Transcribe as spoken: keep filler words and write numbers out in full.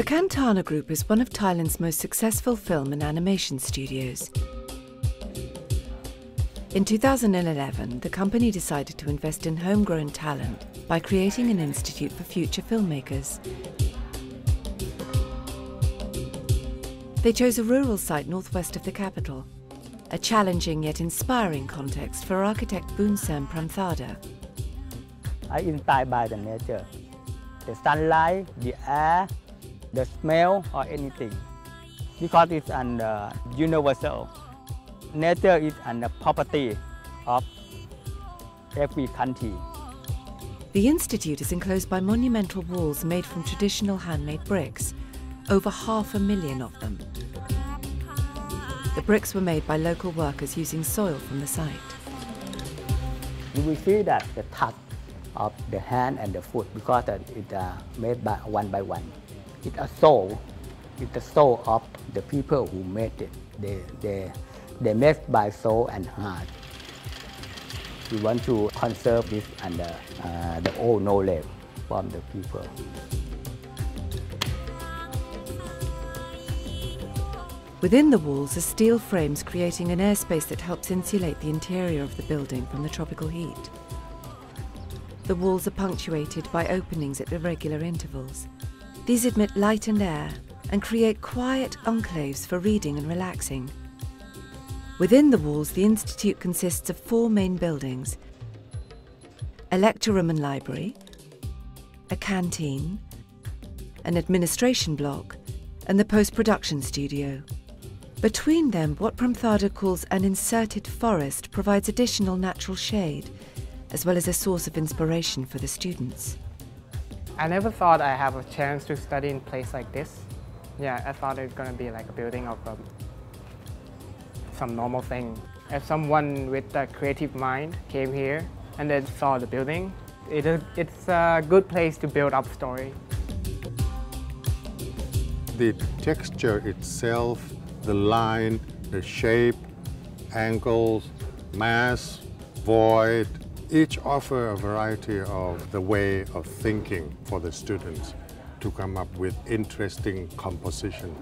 The Kantana Group is one of Thailand's most successful film and animation studios. In two thousand eleven, the company decided to invest in homegrown talent by creating an institute for future filmmakers. They chose a rural site northwest of the capital, a challenging yet inspiring context for architect Boonserm Premthada. I inspired by the nature, the sunlight, the air, the smell, or anything, because it's an uh, universal. Nature is an uh, property of every country. The institute is enclosed by monumental walls made from traditional handmade bricks, over half a million of them. The bricks were made by local workers using soil from the site. You will see that the touch of the hand and the foot, because it's uh, made by one by one. It's a soul. It's the soul of the people who made it. They, they, they made by soul and heart. We want to conserve this and uh, uh, the old knowledge from the people. Within the walls are steel frames creating an airspace that helps insulate the interior of the building from the tropical heat. The walls are punctuated by openings at irregular intervals. These admit light and air and create quiet enclaves for reading and relaxing. Within the walls, the institute consists of four main buildings: a lecture room and library, a canteen, an administration block, and the post-production studio. Between them, what Premthada calls an inserted forest provides additional natural shade, as well as a source of inspiration for the students. I never thought I'd have a chance to study in a place like this. Yeah, I thought it was going to be like a building of um, some normal thing. If someone with a creative mind came here and then saw the building, it, it's a good place to build up story. The texture itself, the line, the shape, angles, mass, void, each offer a variety of the way of thinking for the students to come up with interesting composition